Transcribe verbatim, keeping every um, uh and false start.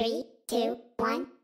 three, two, one.